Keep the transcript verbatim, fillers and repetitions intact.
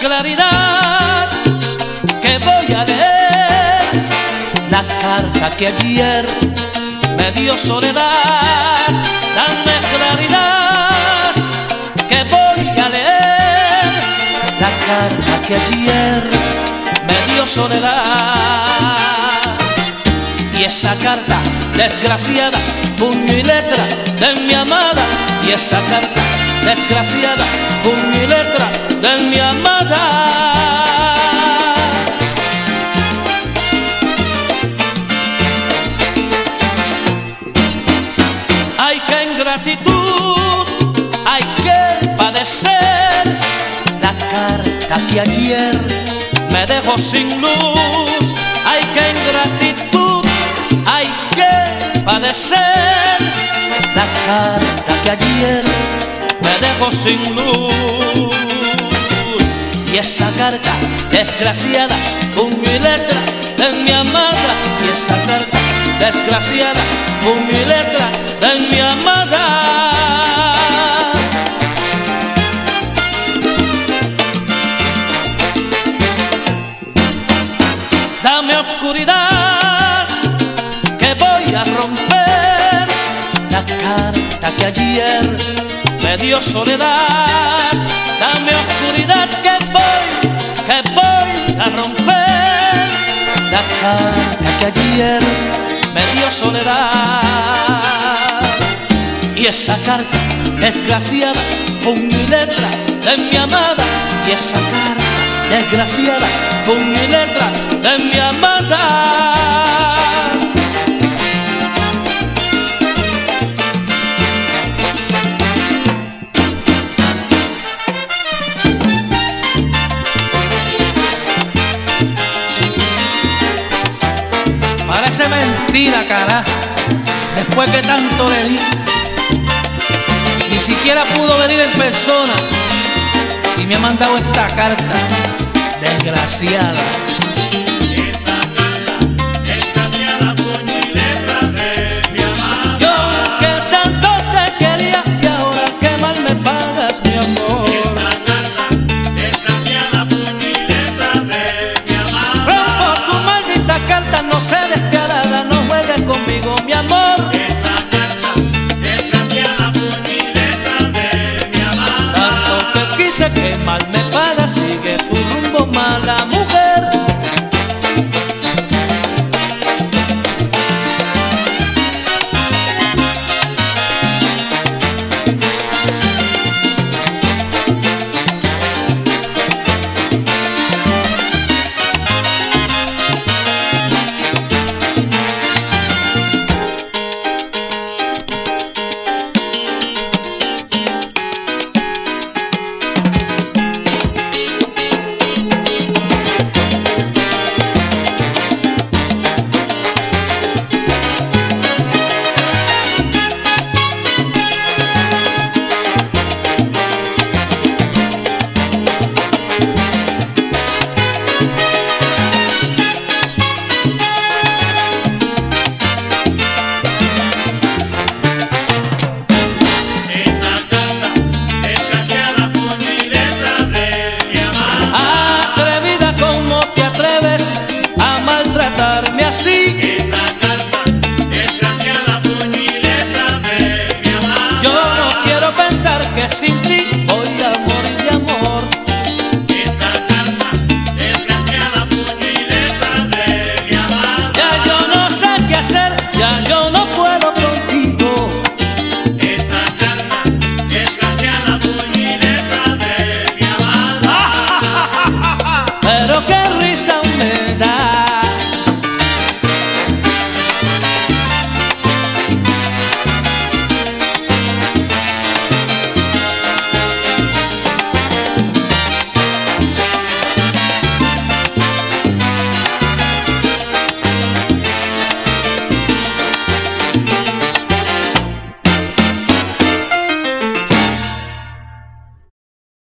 claridad que voy a leer la carta que ayer me dio soledad. Dame claridad que voy a leer la carta que ayer me dio soledad. Y esa carta desgraciada, puño y letra de mi amada. Y esa carta desgraciada, puño y letra de mi amada. Ay, qué ingratitud, hay que padecer la carta que ayer me dejó sin luz. Ay, qué ingratitud, hay que padecer la carta que ayer me dejó sin luz. Y esa carta desgraciada, puño y letra de mi amada. Y esa carta desgraciada, puño y letra de mi amada. Dame oscuridad que voy a romper la carta que ayer me dio soledad. Dame oscuridad que voy, que voy a romper la carta que ayer me dio soledad. Y esa carta desgraciada, puño y letra de mi amada. Y esa carta desgraciada, puño y letra de mi amada. Parece mentira, cara, después que tanto le di, ni siquiera pudo venir en persona y me ha mandado esta carta desgraciada. Esa carta desgraciada, puño y letra de mi amada. Yo que tanto te quería y ahora que mal me pagas, mi amor. Esa carta desgraciada, puño y letra de mi amada. Rompo tu maldita carta, no sé de conmigo, mi amor. Esa carta desgraciada, puño y letra de mi amada. Tanto que quise que mal me paga, sigue tu rumbo, mala mujer. Que sin